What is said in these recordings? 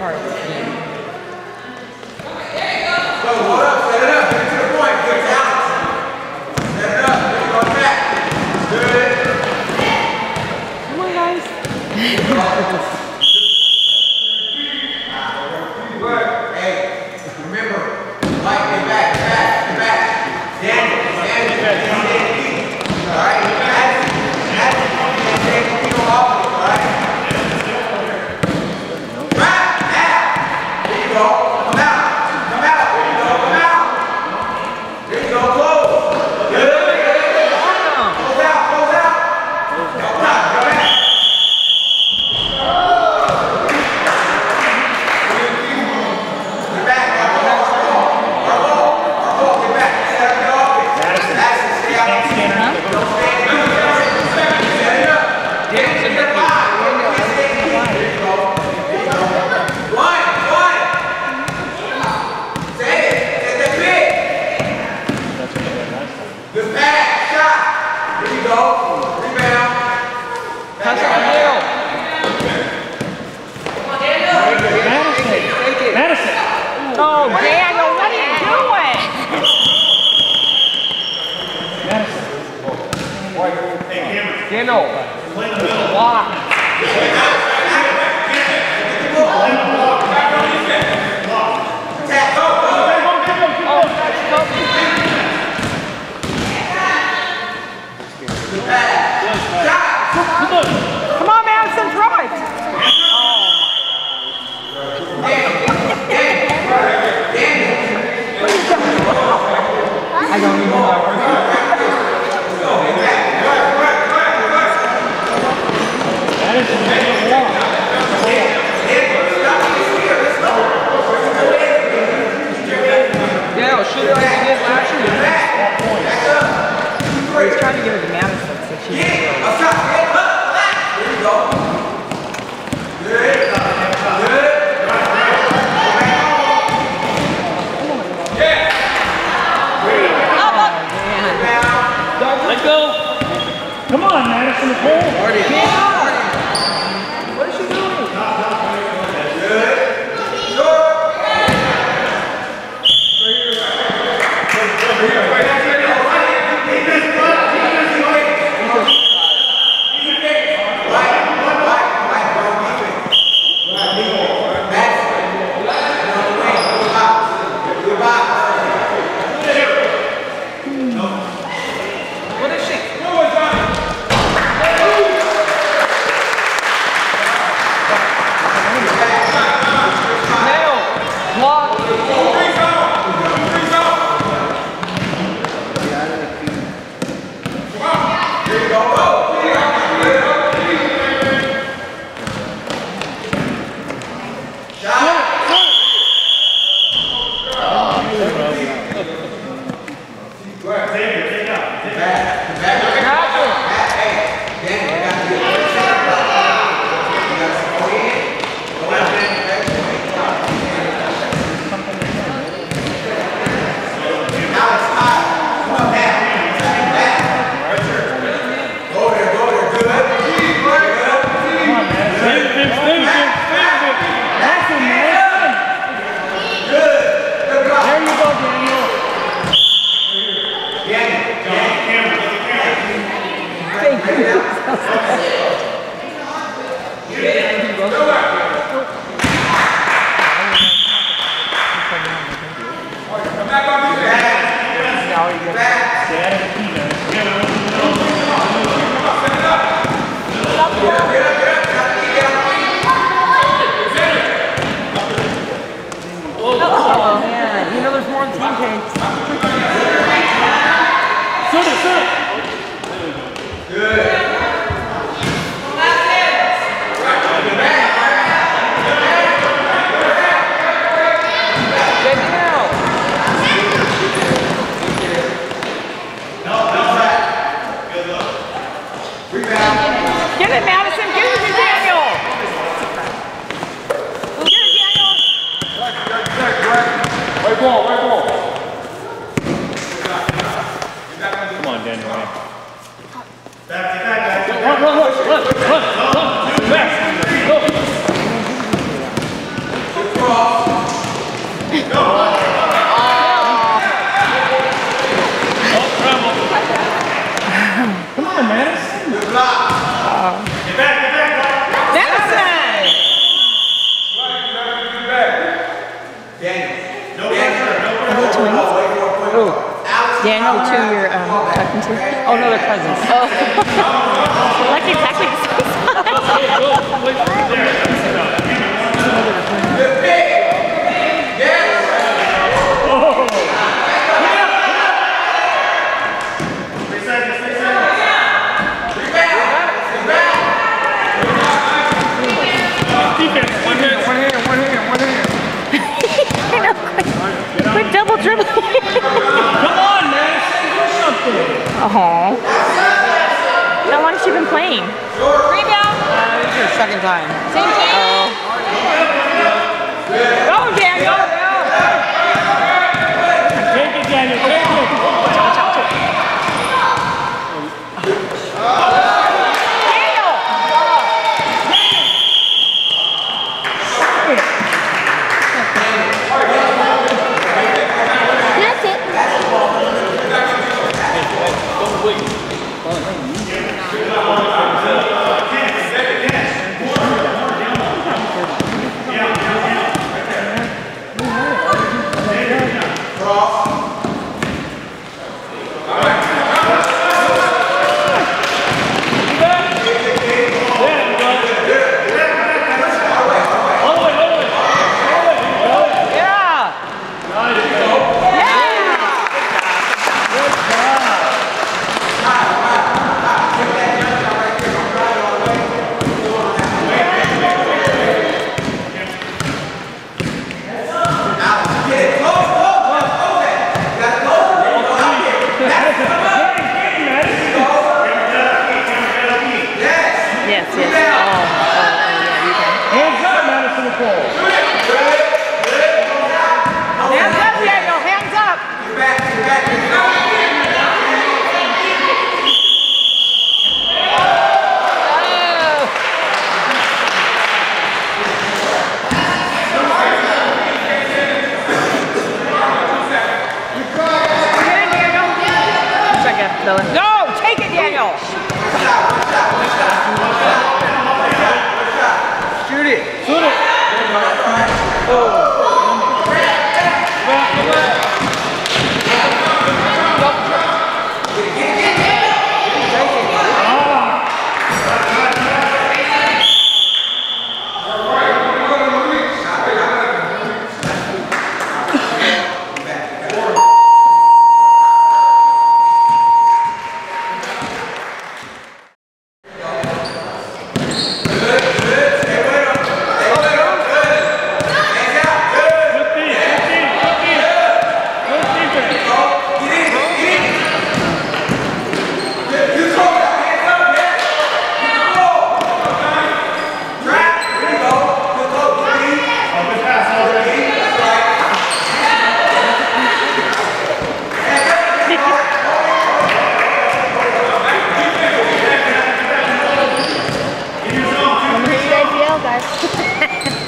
part of the game. Set it up. Get to the point. Good talent. Set it up. There you go, back. Good. Come on, guys. Hey, remember, like, get back, back, back. Stand it. All right? That's it. Take the off. All right? Run, fast, go! Daniel, you're talking to? Oh no, they're cousins. Oh. That's exactly the same size. Quick double dribble. Uh-huh. How long has she been playing? Rebound! This is her second time. Same team! Go, Daniel! Take it, Daniel! Take it! Watch out, watch out, watch out. Daniel! That's it. Wait.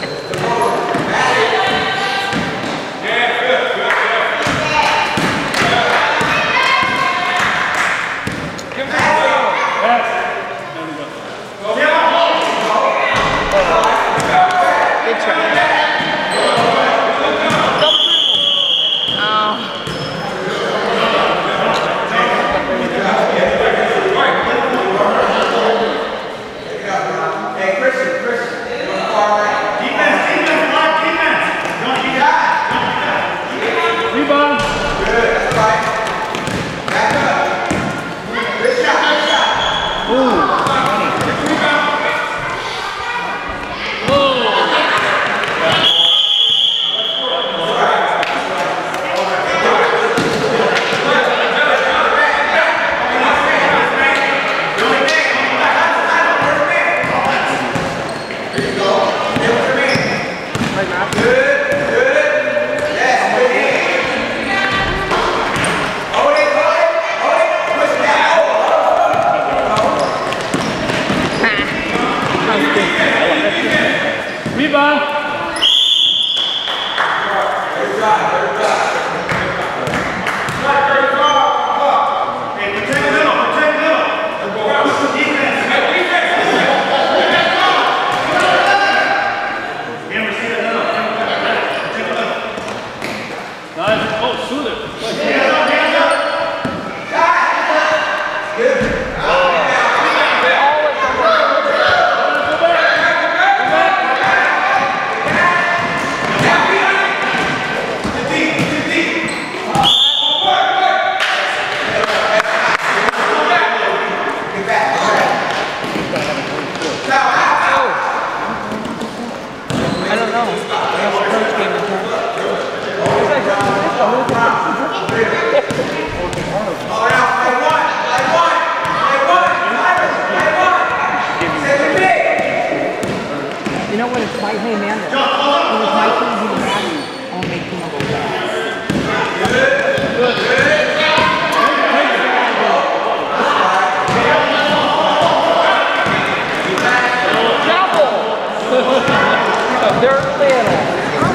Rebound!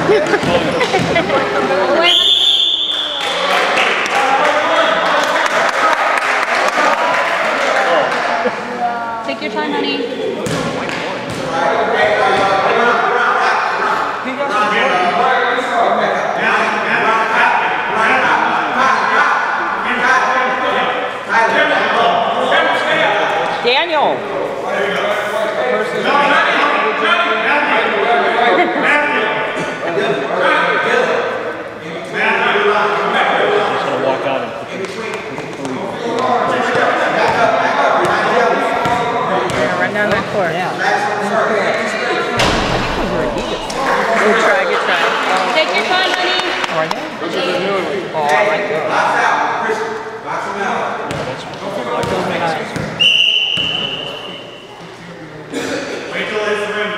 Take your time, honey. Daniel. Yeah. Good try, good try. Take your time, honey. Oh, I like that. Wait till it's rim.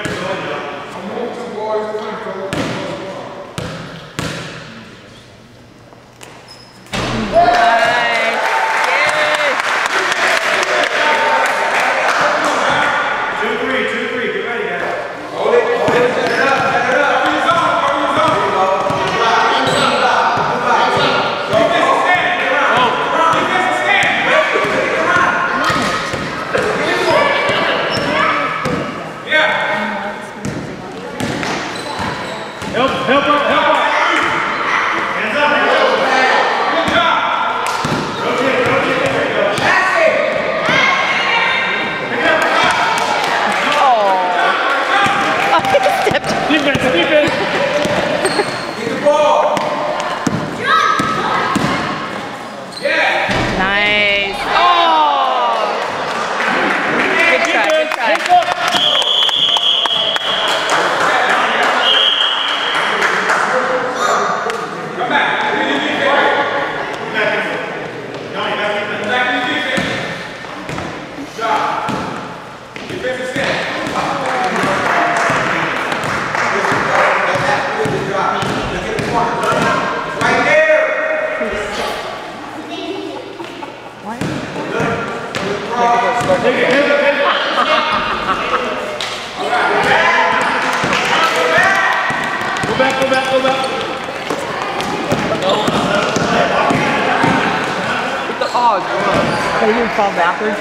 Are you gonna fall backwards?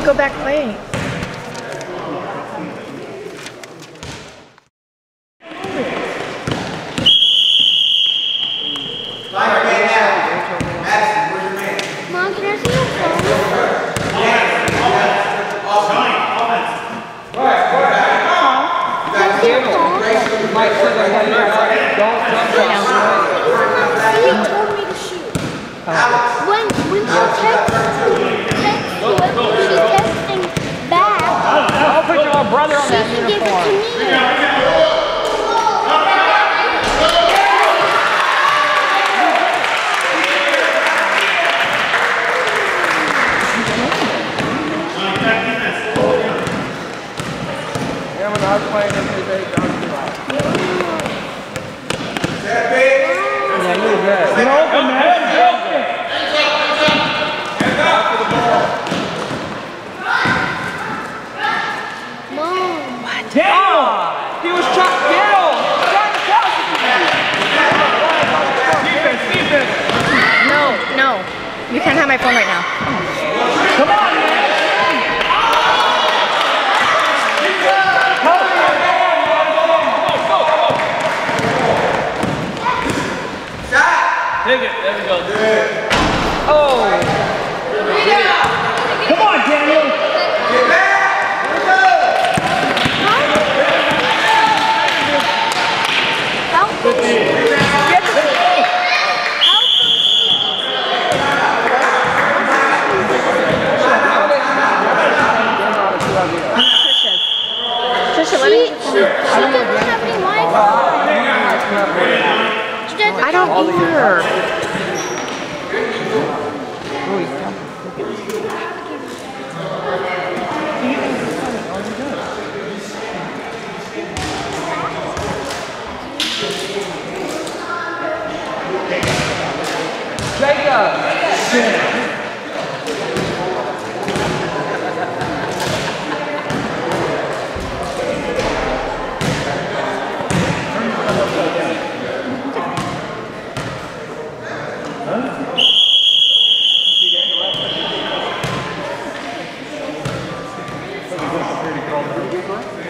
they go back playing.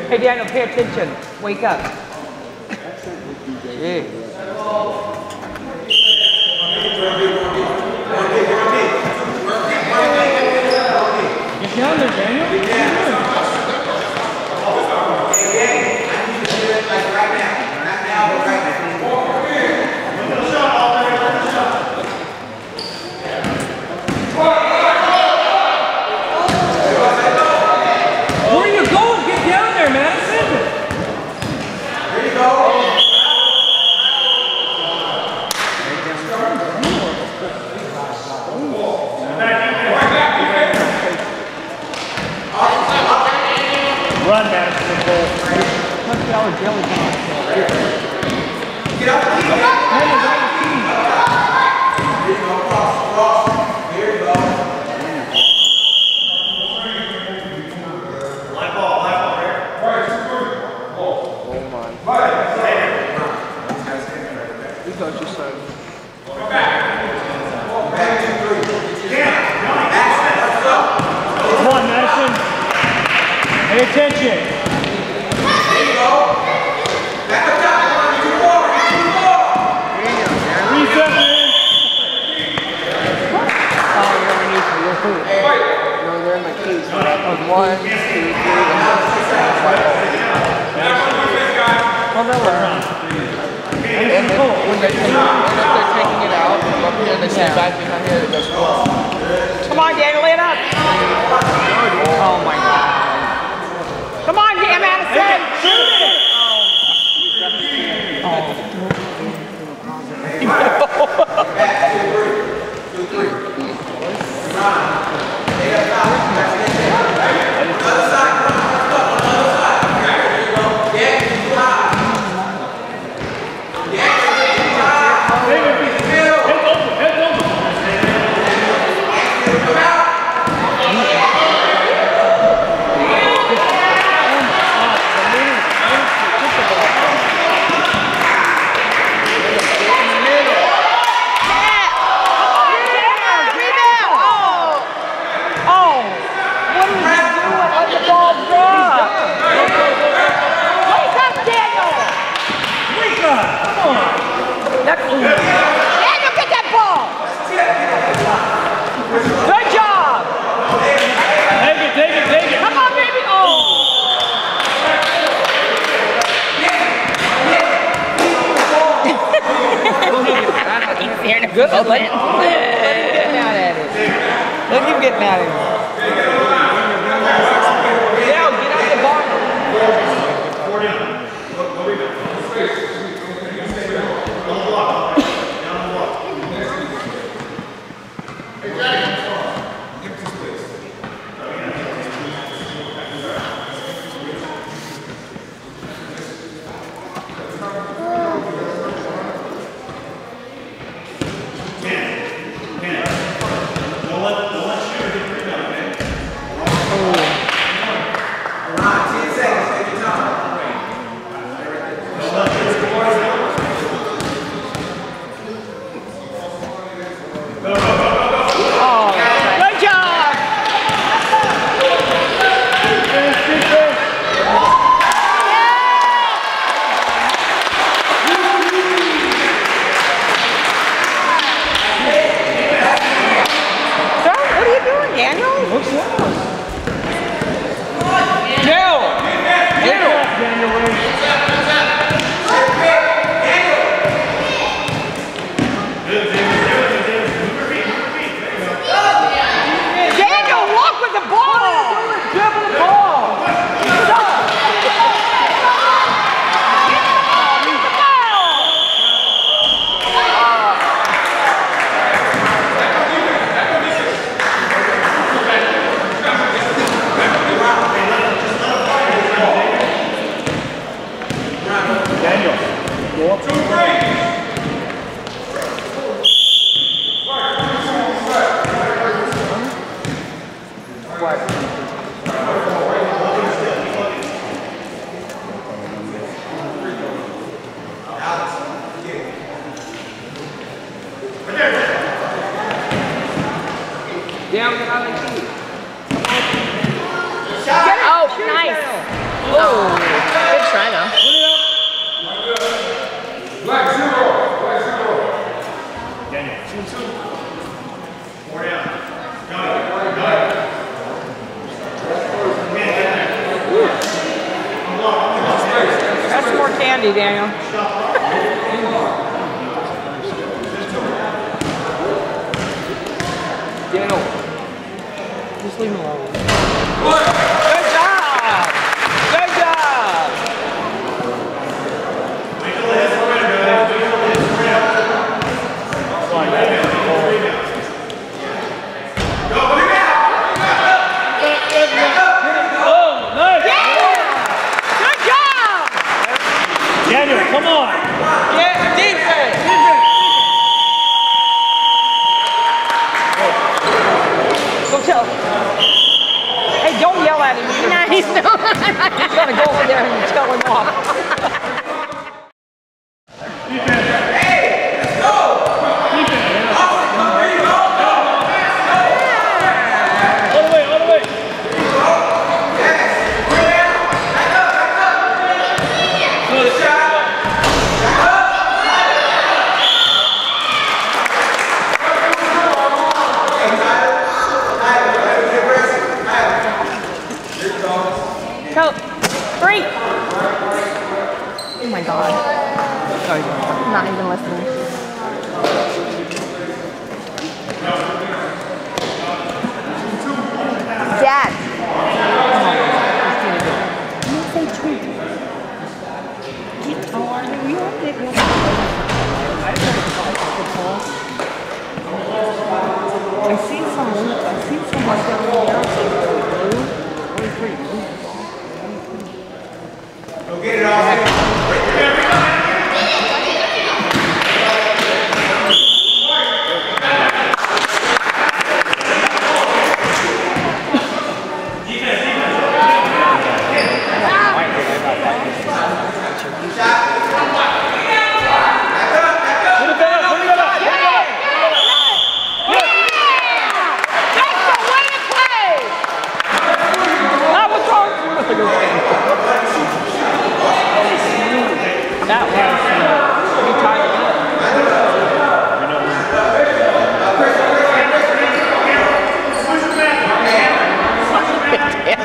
Hey Daniel, pay attention. Wake up. Get down there, Daniel. What And look at that ball. Good job. Take it, take it, take it. Come on, baby. Oh. He's staring at good. Look at him getting mad at it. Look at him getting mad at it.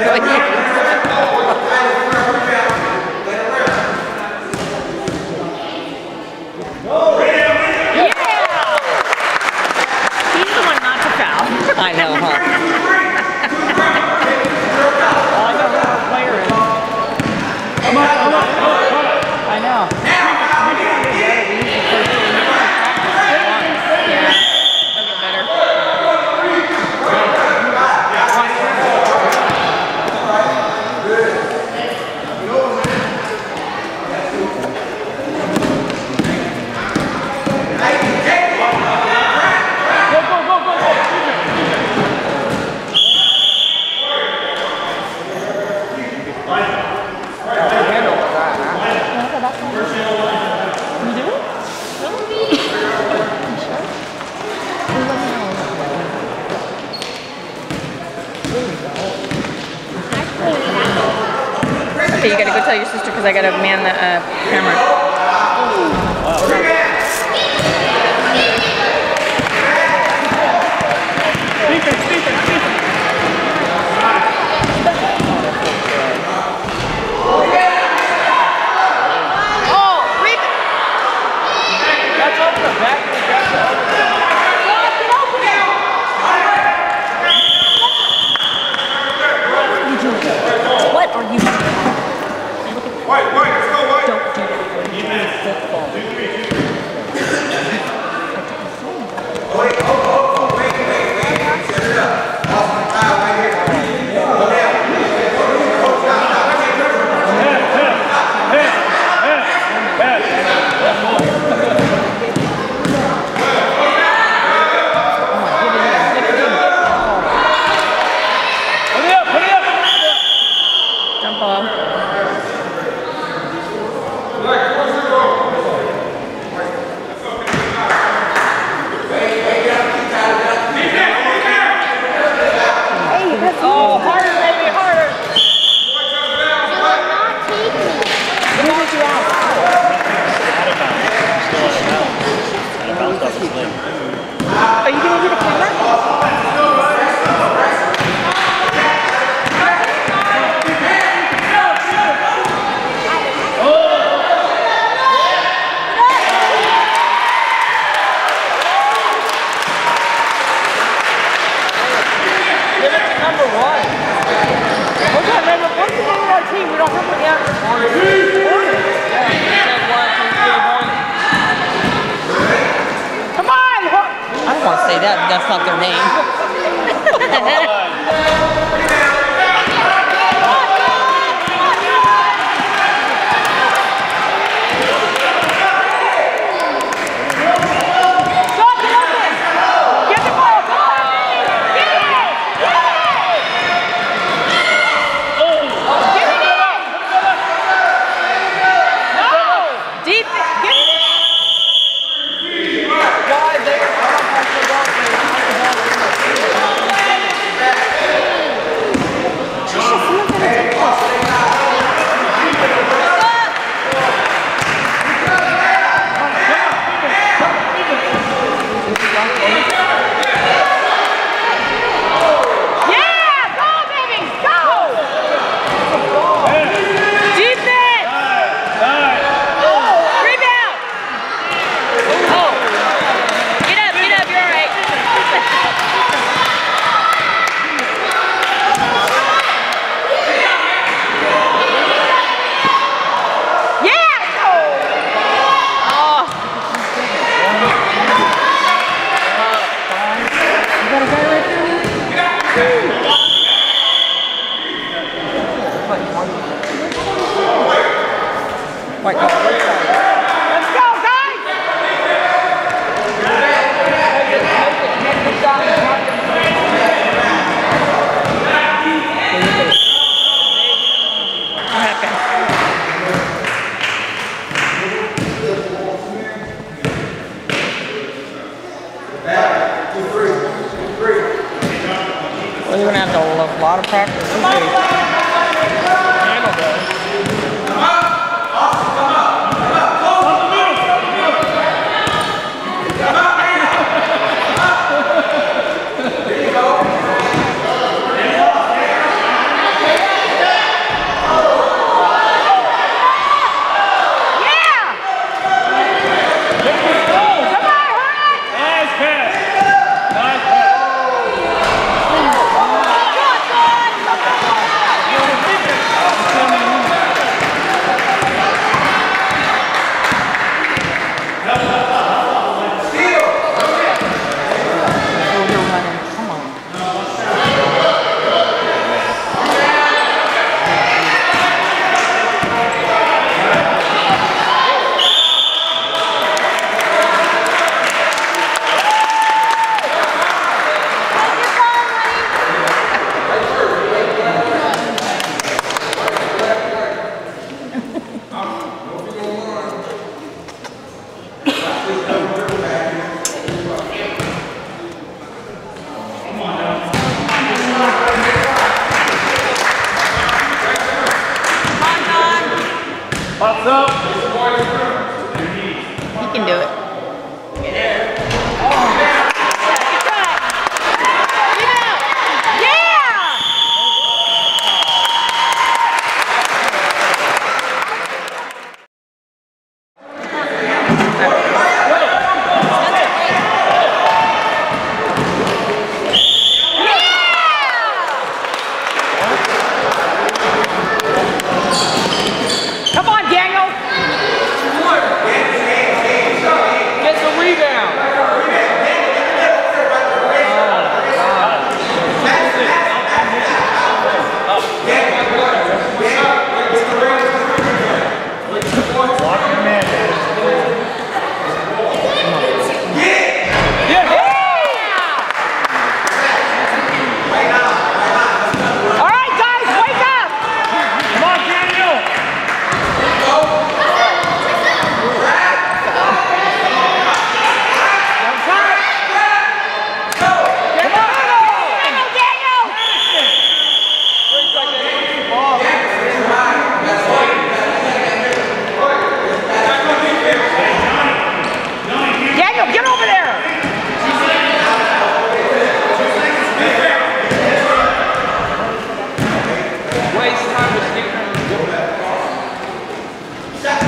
I know, huh? All I got is a player in. I know. Okay, you gotta go tell your sister because I gotta man the camera. Oh, Reaper! That's up the back. What are you doing? White, white, let's go, white! Don't do that. He needs football. 2-3, 2-3. Wait, oh, wait, wait, wait. Set it up. Off the tile right here. Go down. Go down. Head, head, head, head, head. Put it up, jump off. That's not their name. Get the ball! Get it! Deep! Get it! Let's go, guys! Well, you're going to have a lot of practice today. He can do it. Come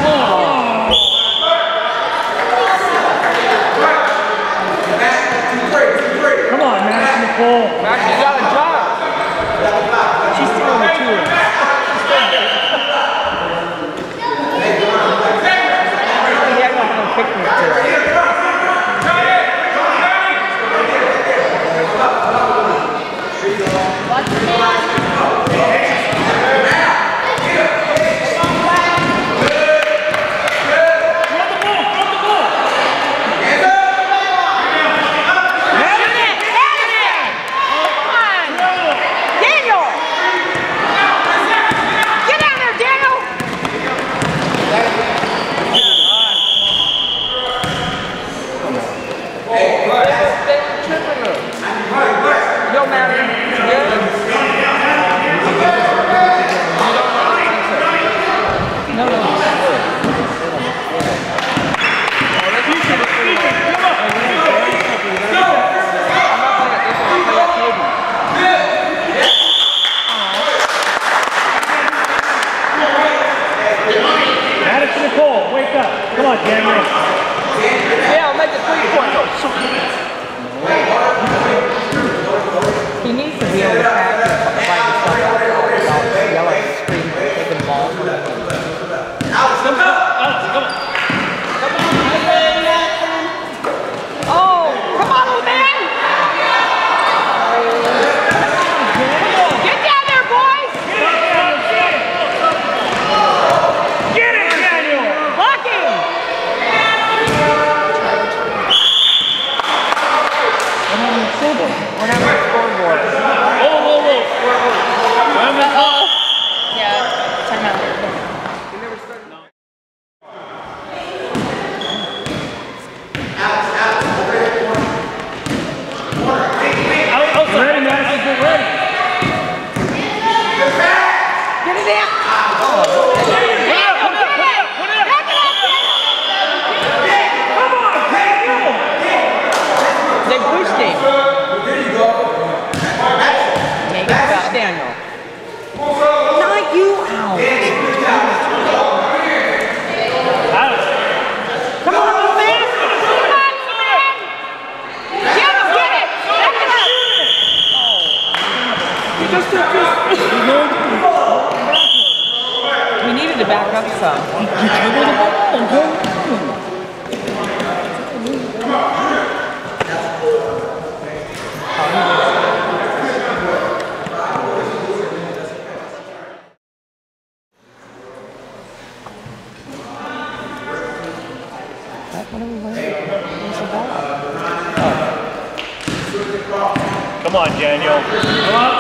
on, Daniel. Come on.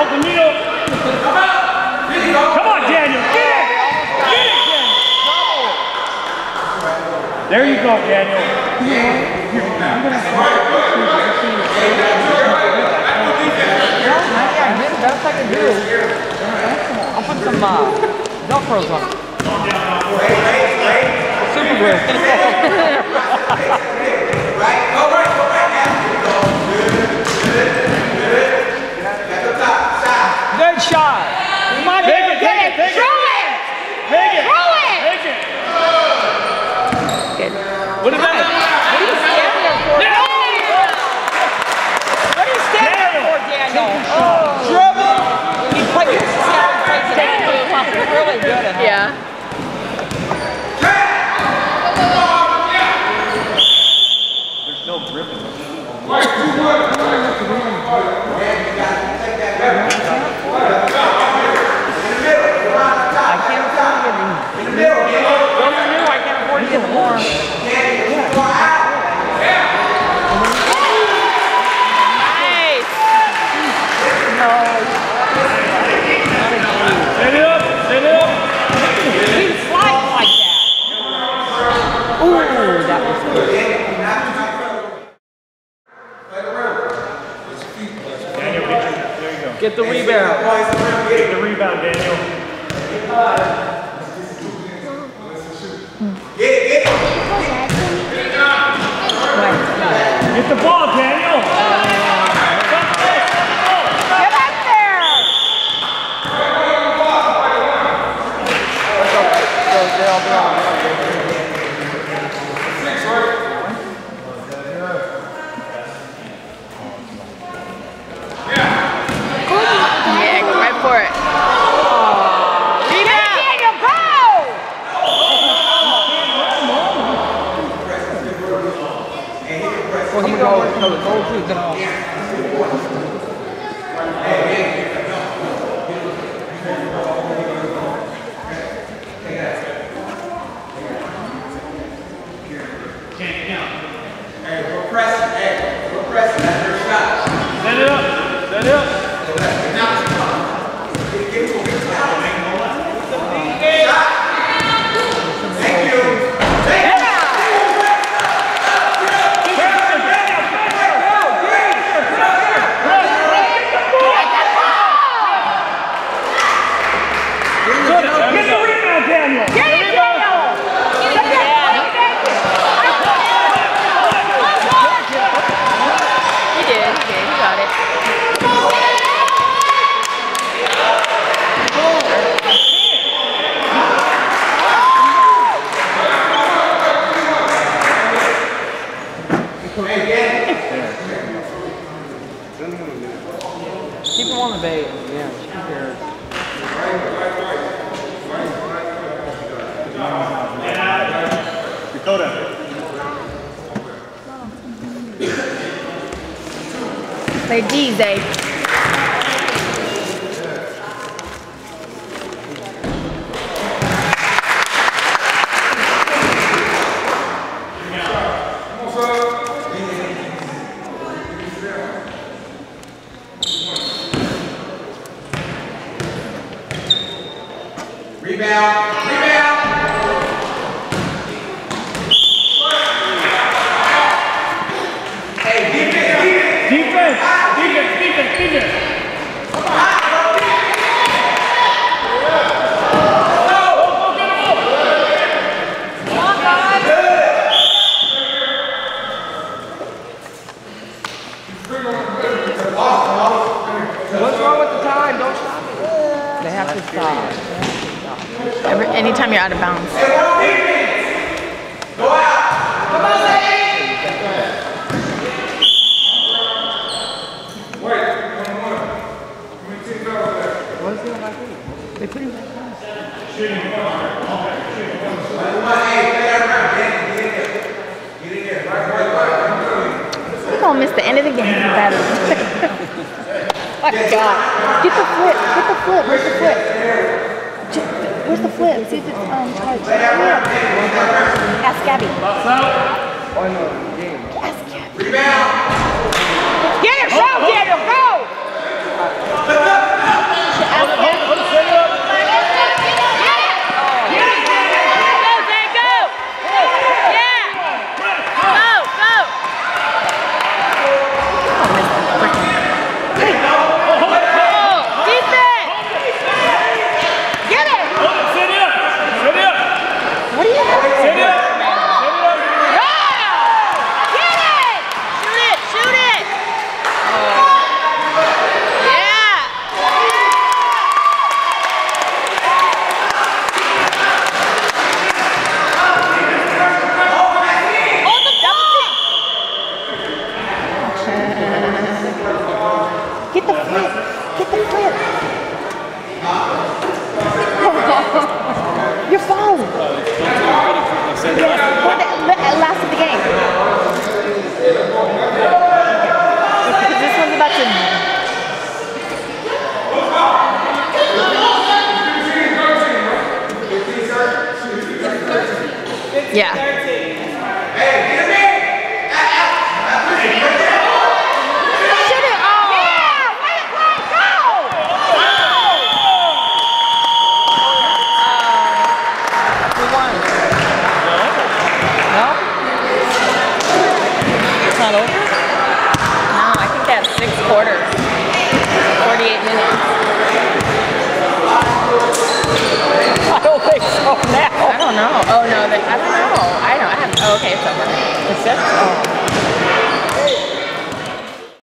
Open needle. Come on, Daniel. Get it. Get it, Daniel. There you go, Daniel. That's all I can do. I'll put some Velcro's on it. Super glue. Good shot. Take it. Good. What is that? Get the rebound. Get the rebound, Daniel. Get the ball, Daniel. Get up there. Play D's, eh? Anytime you're out of bounds. Go out! Come on, ladies! Wait, they put him back on. We're going to miss the end of the game. My God. Get the flip. Where's the flip? See if it's tight. Ask Gabby. Ask Gabby. Rebound! Get him! Go, Daniel! Go! Get it! Get the flip. Get the flip. Your phone. Last of the game. This one's about to... Yeah. Quarters.